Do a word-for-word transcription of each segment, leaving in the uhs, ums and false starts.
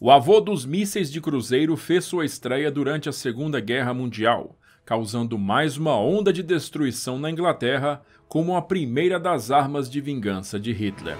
O avô dos mísseis de cruzeiro fez sua estreia durante a Segunda Guerra Mundial, causando mais uma onda de destruição na Inglaterra como a primeira das armas de vingança de Hitler.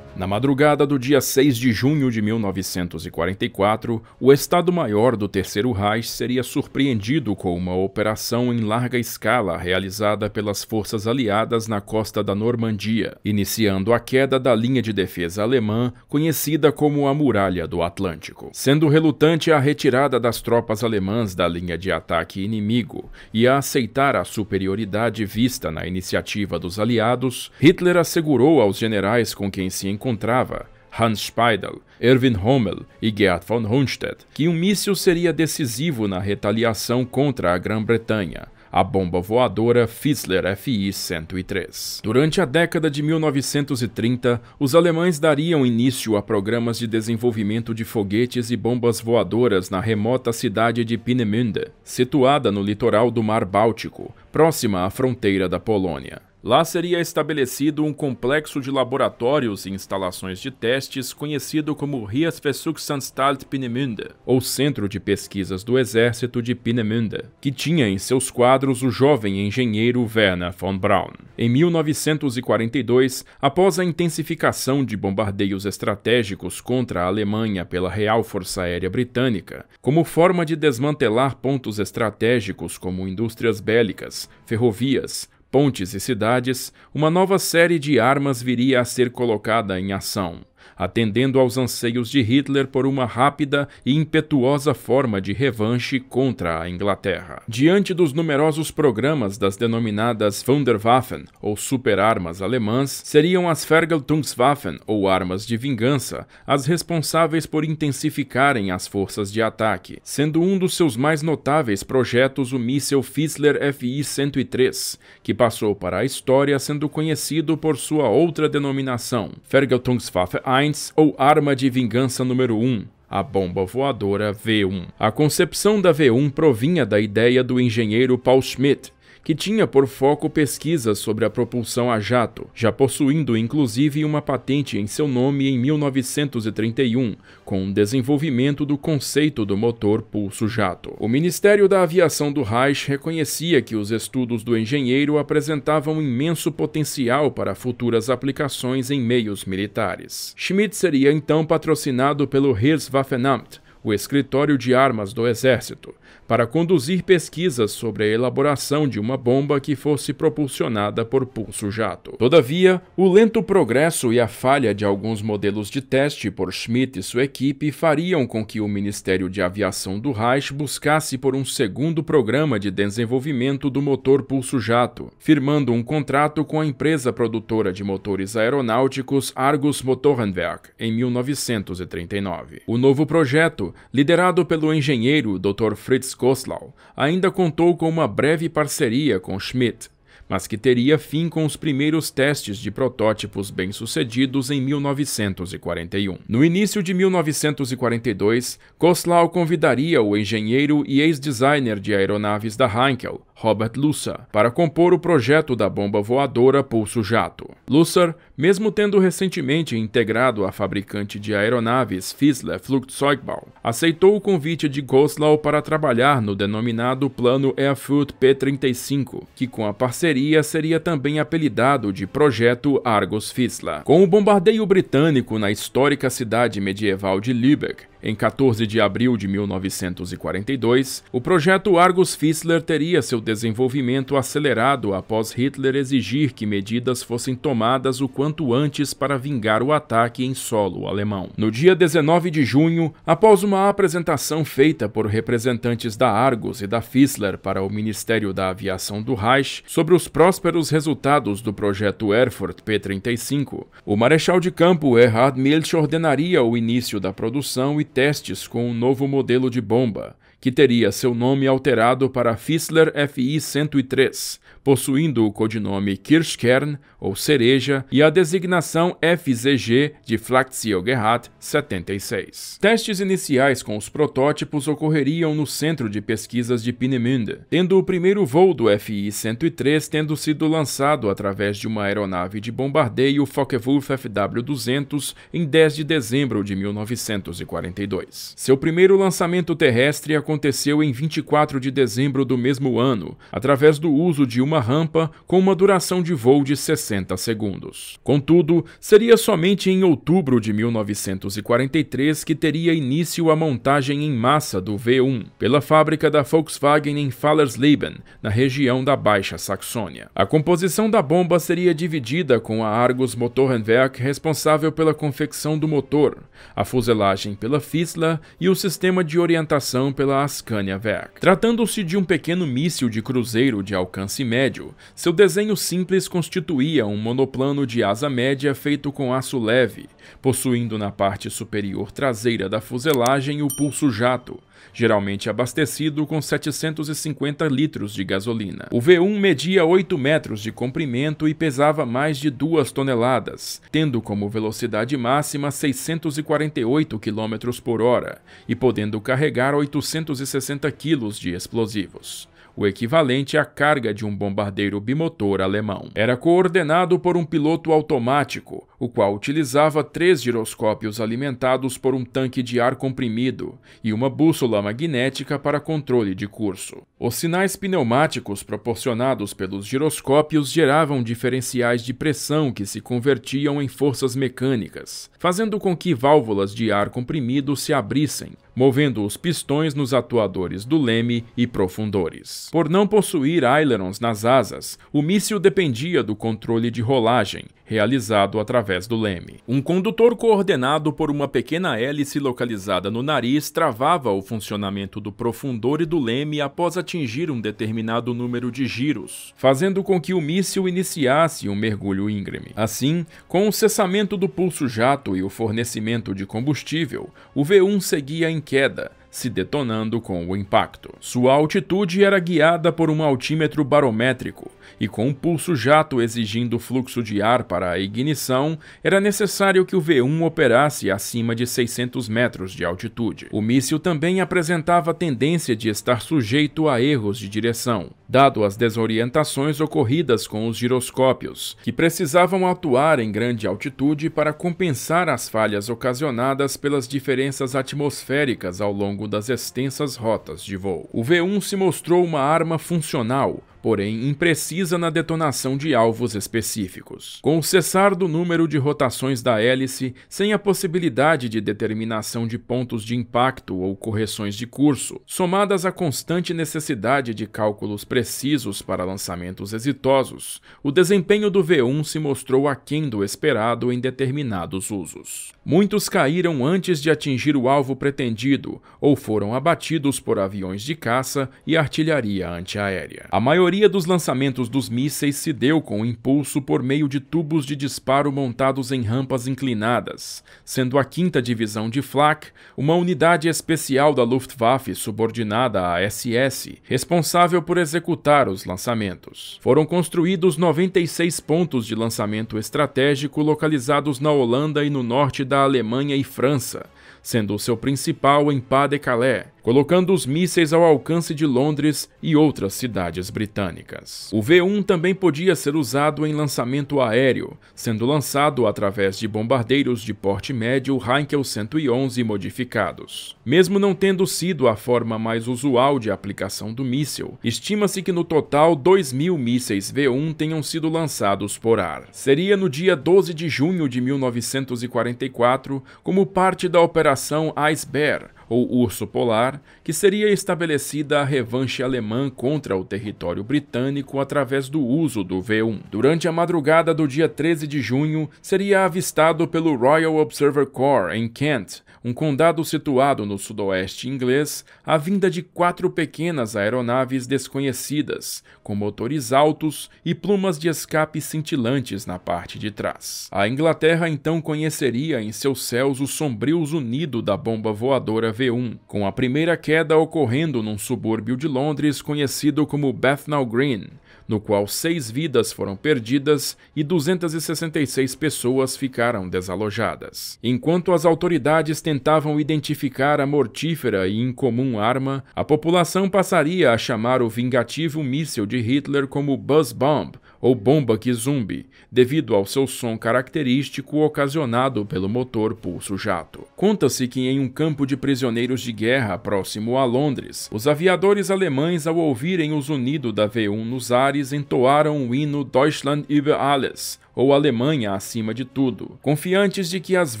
Na madrugada do dia seis de junho de mil novecentos e quarenta e quatro, o Estado-Maior do Terceiro Reich seria surpreendido com uma operação em larga escala realizada pelas forças aliadas na costa da Normandia, iniciando a queda da linha de defesa alemã, conhecida como a Muralha do Atlântico. Sendo relutante a retirada das tropas alemãs da linha de ataque inimigo e a aceitar a superioridade vista na iniciativa dos aliados, Hitler assegurou aos generais com quem se encontrava encontrava Hans Speidel, Erwin Hommel e Gerhard von Rundstedt, que um míssil seria decisivo na retaliação contra a Grã-Bretanha, a bomba voadora Fieseler Fi cento e três. Durante a década de mil novecentos e trinta, os alemães dariam início a programas de desenvolvimento de foguetes e bombas voadoras na remota cidade de Peenemünde, situada no litoral do Mar Báltico, próxima à fronteira da Polônia. Lá seria estabelecido um complexo de laboratórios e instalações de testes conhecido como Heeresversuchsanstalt Peenemünde, ou Centro de Pesquisas do Exército de Peenemünde, que tinha em seus quadros o jovem engenheiro Wernher von Braun. Em mil novecentos e quarenta e dois, após a intensificação de bombardeios estratégicos contra a Alemanha pela Real Força Aérea Britânica, como forma de desmantelar pontos estratégicos como indústrias bélicas, ferrovias, pontes e cidades, uma nova série de armas viria a ser colocada em ação, atendendo aos anseios de Hitler por uma rápida e impetuosa forma de revanche contra a Inglaterra. Diante dos numerosos programas das denominadas Wunderwaffen, ou superarmas alemãs, seriam as Vergeltungswaffen, ou armas de vingança, as responsáveis por intensificarem as forças de ataque, sendo um dos seus mais notáveis projetos o míssil Fieseler Fi cento e três, que passou para a história sendo conhecido por sua outra denominação, Vergeltungswaffe um, ou Arma de Vingança número um, a bomba voadora V um. A concepção da V um provinha da ideia do engenheiro Paul Schmidt, que tinha por foco pesquisas sobre a propulsão a jato, já possuindo inclusive uma patente em seu nome em mil novecentos e trinta e um, com o desenvolvimento do conceito do motor pulso-jato. O Ministério da Aviação do Reich reconhecia que os estudos do engenheiro apresentavam imenso potencial para futuras aplicações em meios militares. Schmidt seria então patrocinado pelo Heereswaffenamt, o escritório de armas do Exército, para conduzir pesquisas sobre a elaboração de uma bomba que fosse propulsionada por pulso-jato. Todavia, o lento progresso e a falha de alguns modelos de teste por Schmidt e sua equipe fariam com que o Ministério de Aviação do Reich buscasse por um segundo programa de desenvolvimento do motor pulso-jato, firmando um contrato com a empresa produtora de motores aeronáuticos Argus Motorenwerk em mil novecentos e trinta e nove. O novo projeto, liderado pelo engenheiro doutor Fritz Gosslau, ainda contou com uma breve parceria com Schmidt, mas que teria fim com os primeiros testes de protótipos bem-sucedidos em mil novecentos e quarenta e um. No início de mil novecentos e quarenta e dois, Gosslau convidaria o engenheiro e ex-designer de aeronaves da Heinkel, Robert Lusser, para compor o projeto da bomba voadora pulso-jato. Lusser, mesmo tendo recentemente integrado a fabricante de aeronaves Fiesler Flugzeugbau, aceitou o convite de Gosslau para trabalhar no denominado Plano Erfurt P trinta e cinco, que com a parceria seria também apelidado de Projeto Argos Fisla. Com o bombardeio britânico na histórica cidade medieval de Lübeck, em quatorze de abril de mil novecentos e quarenta e dois, o projeto Argus Fisla teria seu desenvolvimento acelerado após Hitler exigir que medidas fossem tomadas o quanto antes para vingar o ataque em solo alemão. No dia dezenove de junho, após uma apresentação feita por representantes da Argus e da Fisla para o Ministério da Aviação do Reich sobre os prósperos resultados do projeto Erfurt P trinta e cinco, o Marechal de Campo Erhard Milch ordenaria o início da produção e testes com um novo modelo de bomba, que teria seu nome alterado para Fieseler Fi cento e três, possuindo o codinome Kirschkern, ou Cereja, e a designação F Z G de Flakzielgerät setenta e seis. Testes iniciais com os protótipos ocorreriam no Centro de Pesquisas de Peenemünde, tendo o primeiro voo do F I cento e três tendo sido lançado através de uma aeronave de bombardeio Focke-Wulf F W duzentos em dez de dezembro de mil novecentos e quarenta e dois. Seu primeiro lançamento terrestre aconteceu em vinte e quatro de dezembro do mesmo ano, através do uso de uma uma rampa com uma duração de voo de sessenta segundos. Contudo, seria somente em outubro de mil novecentos e quarenta e três que teria início a montagem em massa do V um pela fábrica da Volkswagen em Fallersleben, na região da Baixa Saxônia. A composição da bomba seria dividida com a Argus Motorenwerk, responsável pela confecção do motor, a fuselagem pela Fisla e o sistema de orientação pela Ascaniawerk. Tratando-se de um pequeno míssil de cruzeiro de alcance médio, Médio. Seu desenho simples constituía um monoplano de asa média feito com aço leve, possuindo na parte superior traseira da fuselagem o pulso-jato, geralmente abastecido com setecentos e cinquenta litros de gasolina. O V um media oito metros de comprimento e pesava mais de duas toneladas, tendo como velocidade máxima seiscentos e quarenta e oito quilômetros por hora e podendo carregar oitocentos e sessenta quilos de explosivos, o equivalente à carga de um bombardeiro bimotor alemão. Era coordenado por um piloto automático, o qual utilizava três giroscópios alimentados por um tanque de ar comprimido e uma bússola magnética para controle de curso. Os sinais pneumáticos proporcionados pelos giroscópios geravam diferenciais de pressão que se convertiam em forças mecânicas, fazendo com que válvulas de ar comprimido se abrissem, movendo os pistões nos atuadores do leme e profundores. Por não possuir ailerons nas asas, o míssil dependia do controle de rolagem, realizado através do leme. Um condutor coordenado por uma pequena hélice localizada no nariz travava o funcionamento do profundor e do leme após atingir um determinado número de giros, fazendo com que o míssil iniciasse um mergulho íngreme. Assim, com o cessamento do pulso-jato e o fornecimento de combustível, o V um seguia em queda, se detonando com o impacto. Sua altitude era guiada por um altímetro barométrico, e com um pulso-jato exigindo fluxo de ar para a ignição, era necessário que o V um operasse acima de seiscentos metros de altitude. O míssil também apresentava tendência de estar sujeito a erros de direção, dado as desorientações ocorridas com os giroscópios, que precisavam atuar em grande altitude para compensar as falhas ocasionadas pelas diferenças atmosféricas ao longo das extensas rotas de voo. O V um se mostrou uma arma funcional, porém imprecisa na detonação de alvos específicos. Com o cessar do número de rotações da hélice, sem a possibilidade de determinação de pontos de impacto ou correções de curso, somadas à constante necessidade de cálculos precisos para lançamentos exitosos, o desempenho do V um se mostrou aquém do esperado em determinados usos. Muitos caíram antes de atingir o alvo pretendido, ou foram abatidos por aviões de caça e artilharia antiaérea. A maioria A maioria dos lançamentos dos mísseis se deu com impulso por meio de tubos de disparo montados em rampas inclinadas, sendo a quinta divisão de Flak, uma unidade especial da Luftwaffe subordinada à S S, responsável por executar os lançamentos. Foram construídos noventa e seis pontos de lançamento estratégico localizados na Holanda e no norte da Alemanha e França, sendo o seu principal em Pas-de-Calais, colocando os mísseis ao alcance de Londres e outras cidades britânicas. O V um também podia ser usado em lançamento aéreo, sendo lançado através de bombardeiros de porte médio Heinkel cento e onze modificados. Mesmo não tendo sido a forma mais usual de aplicação do míssil, estima-se que no total dois mil mísseis V um tenham sido lançados por ar. Seria no dia doze de junho de mil novecentos e quarenta e quatro, como parte da Operação Eisbär, ou Urso Polar, que seria estabelecida a revanche alemã contra o território britânico através do uso do V um. Durante a madrugada do dia treze de junho, seria avistado pelo Royal Observer Corps em Kent, um condado situado no sudoeste inglês, a vinda de quatro pequenas aeronaves desconhecidas, com motores altos e plumas de escape cintilantes na parte de trás. A Inglaterra então conheceria em seus céus o sombrio zunido da bomba voadora V um, com a primeira queda ocorrendo num subúrbio de Londres conhecido como Bethnal Green, no qual seis vidas foram perdidas e duzentas e sessenta e seis pessoas ficaram desalojadas. Enquanto as autoridades tentavam identificar a mortífera e incomum arma, a população passaria a chamar o vingativo míssil de Hitler como Buzz Bomb, ou bomba que zumbi, devido ao seu som característico ocasionado pelo motor pulso-jato. Conta-se que em um campo de prisioneiros de guerra próximo a Londres, os aviadores alemães, ao ouvirem o zunido da V um nos ares, entoaram o hino Deutschland über alles, ou Alemanha acima de tudo, confiantes de que as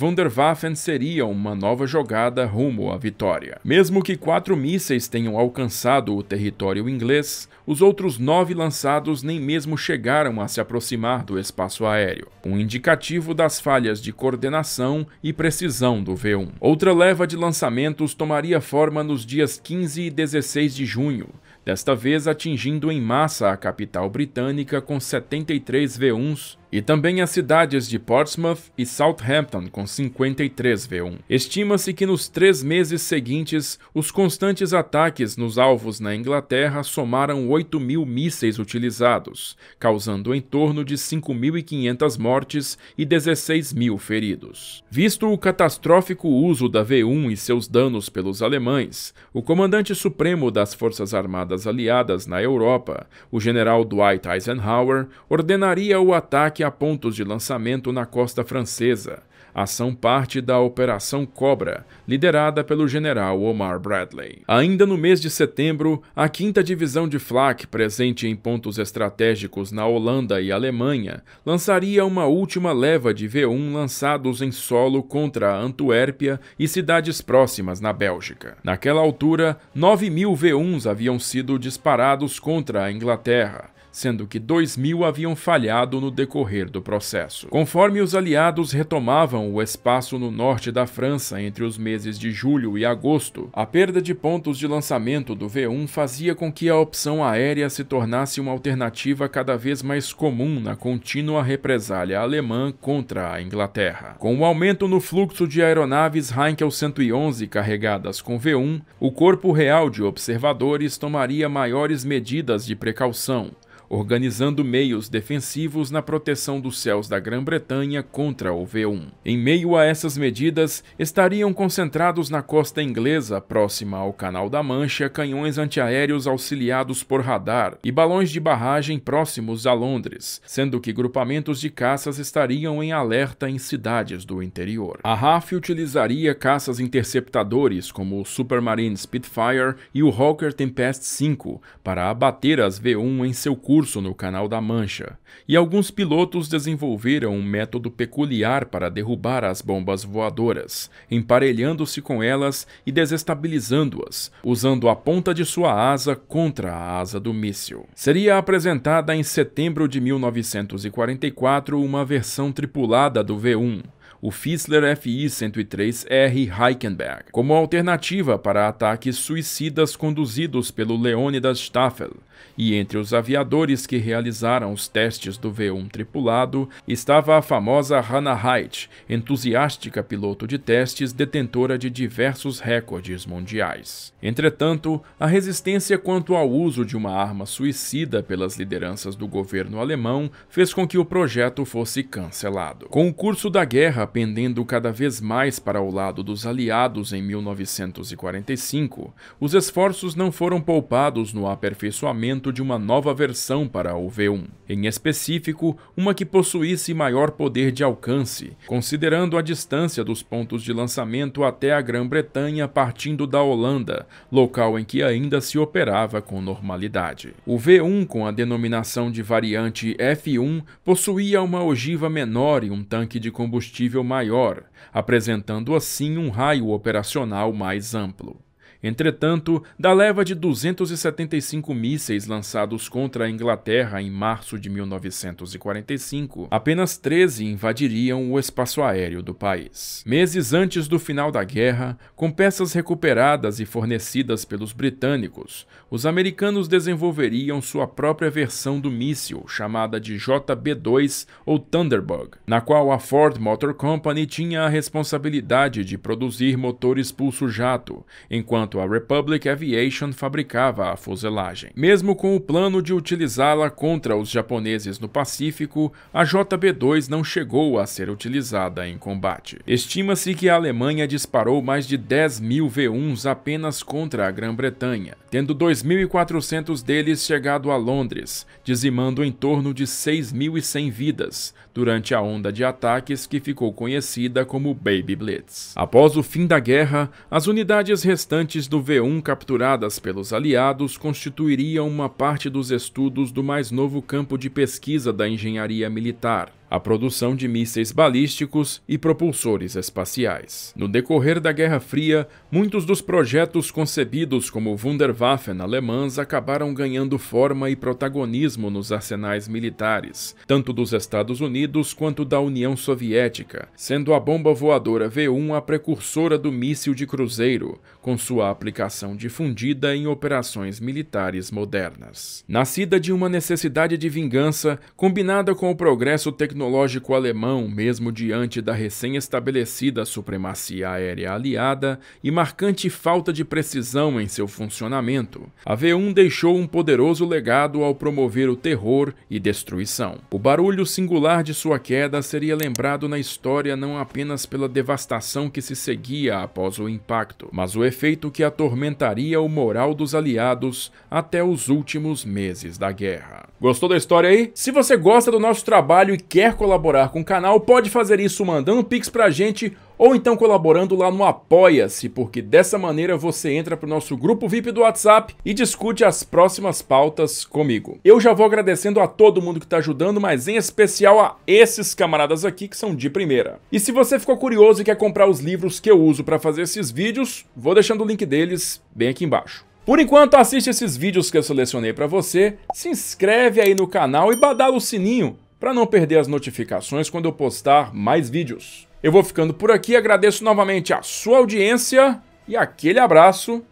Wunderwaffen seriam uma nova jogada rumo à vitória. Mesmo que quatro mísseis tenham alcançado o território inglês, os outros nove lançados nem mesmo chegaram a se aproximar do espaço aéreo, um indicativo das falhas de coordenação e precisão do V um. Outra leva de lançamentos tomaria forma nos dias quinze e dezesseis de junho, desta vez atingindo em massa a capital britânica com setenta e três V uns, e também as cidades de Portsmouth e Southampton com cinquenta e três V um. Estima-se que nos três meses seguintes, os constantes ataques nos alvos na Inglaterra somaram oito mil mísseis utilizados, causando em torno de cinco mil e quinhentas mortes e dezesseis mil feridos. Visto o catastrófico uso da V um e seus danos pelos alemães, o comandante supremo das Forças Armadas Aliadas na Europa, o general Dwight Eisenhower, ordenaria o ataque a pontos de lançamento na costa francesa, ação parte da Operação Cobra, liderada pelo general Omar Bradley. Ainda no mês de setembro, a quinta Divisão de Flak, presente em pontos estratégicos na Holanda e Alemanha, lançaria uma última leva de V um lançados em solo contra a Antuérpia e cidades próximas na Bélgica. Naquela altura, nove mil V uns haviam sido disparados contra a Inglaterra, sendo que dois mil haviam falhado no decorrer do processo. Conforme os aliados retomavam o espaço no norte da França entre os meses de julho e agosto, a perda de pontos de lançamento do V um fazia com que a opção aérea se tornasse uma alternativa cada vez mais comum na contínua represália alemã contra a Inglaterra. Com o aumento no fluxo de aeronaves Heinkel cento e onze carregadas com V um, o Corpo Real de Observadores tomaria maiores medidas de precaução, organizando meios defensivos na proteção dos céus da Grã-Bretanha contra o V um. Em meio a essas medidas, estariam concentrados na costa inglesa, próxima ao Canal da Mancha, canhões antiaéreos auxiliados por radar e balões de barragem próximos a Londres, sendo que grupamentos de caças estariam em alerta em cidades do interior. A R A F utilizaria caças interceptadores como o Supermarine Spitfire e o Hawker Tempest cinco para abater as V um em seu curso no Canal da Mancha, e alguns pilotos desenvolveram um método peculiar para derrubar as bombas voadoras, emparelhando-se com elas e desestabilizando-as, usando a ponta de sua asa contra a asa do míssil. Seria apresentada em setembro de mil novecentos e quarenta e quatro uma versão tripulada do V um, o Fieseler Fi cento e três R Reichenberg, como alternativa para ataques suicidas conduzidos pelo Leonidas Staffel, e entre os aviadores que realizaram os testes do V um tripulado estava a famosa Hannah Heidt, entusiástica piloto de testes detentora de diversos recordes mundiais. Entretanto, a resistência quanto ao uso de uma arma suicida pelas lideranças do governo alemão fez com que o projeto fosse cancelado. Com o curso da guerra pendendo cada vez mais para o lado dos aliados em mil novecentos e quarenta e cinco, os esforços não foram poupados no aperfeiçoamento de uma nova versão para o V um, em específico, uma que possuísse maior poder de alcance, considerando a distância dos pontos de lançamento até a Grã-Bretanha partindo da Holanda, local em que ainda se operava com normalidade. O V um, com a denominação de variante F um, possuía uma ogiva menor e um tanque de combustível maior, apresentando assim um raio operacional mais amplo. Entretanto, da leva de duzentos e setenta e cinco mísseis lançados contra a Inglaterra em março de mil novecentos e quarenta e cinco, apenas treze invadiriam o espaço aéreo do país. Meses antes do final da guerra, com peças recuperadas e fornecidas pelos britânicos, os americanos desenvolveriam sua própria versão do míssil, chamada de J B dois ou Thunderbug, na qual a Ford Motor Company tinha a responsabilidade de produzir motores pulso-jato, enquanto a Republic Aviation fabricava a fuselagem. Mesmo com o plano de utilizá-la contra os japoneses no Pacífico, a J B dois não chegou a ser utilizada em combate. Estima-se que a Alemanha disparou mais de dez mil V uns apenas contra a Grã-Bretanha, tendo dois mil e quatrocentos deles chegado a Londres, dizimando em torno de seis mil e cem vidas, durante a onda de ataques que ficou conhecida como Baby Blitz. Após o fim da guerra, as unidades restantes do V um capturadas pelos aliados constituiriam uma parte dos estudos do mais novo campo de pesquisa da engenharia militar, a produção de mísseis balísticos e propulsores espaciais. No decorrer da Guerra Fria, muitos dos projetos concebidos como Wunderwaffen alemãs acabaram ganhando forma e protagonismo nos arsenais militares, tanto dos Estados Unidos quanto da União Soviética, sendo a bomba voadora V um a precursora do míssil de cruzeiro, com sua aplicação difundida em operações militares modernas. Nascida de uma necessidade de vingança, combinada com o progresso tecnológico tecnológico alemão, mesmo diante da recém-estabelecida supremacia aérea aliada e marcante falta de precisão em seu funcionamento, a V um deixou um poderoso legado ao promover o terror e destruição. O barulho singular de sua queda seria lembrado na história não apenas pela devastação que se seguia após o impacto, mas o efeito que atormentaria o moral dos aliados até os últimos meses da guerra. Gostou da história aí? Se você gosta do nosso trabalho e quer colaborar com o canal, pode fazer isso mandando um pix pra gente ou então colaborando lá no Apoia-se, porque dessa maneira você entra pro nosso grupo V I P do WhatsApp e discute as próximas pautas comigo. Eu já vou agradecendo a todo mundo que tá ajudando, mas em especial a esses camaradas aqui que são de primeira. E se você ficou curioso e quer comprar os livros que eu uso para fazer esses vídeos, vou deixando o link deles bem aqui embaixo. Por enquanto, assiste esses vídeos que eu selecionei pra você, se inscreve aí no canal e badala o sininho para não perder as notificações quando eu postar mais vídeos. Eu vou ficando por aqui, agradeço novamente a sua audiência e aquele abraço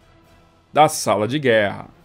da sala de guerra.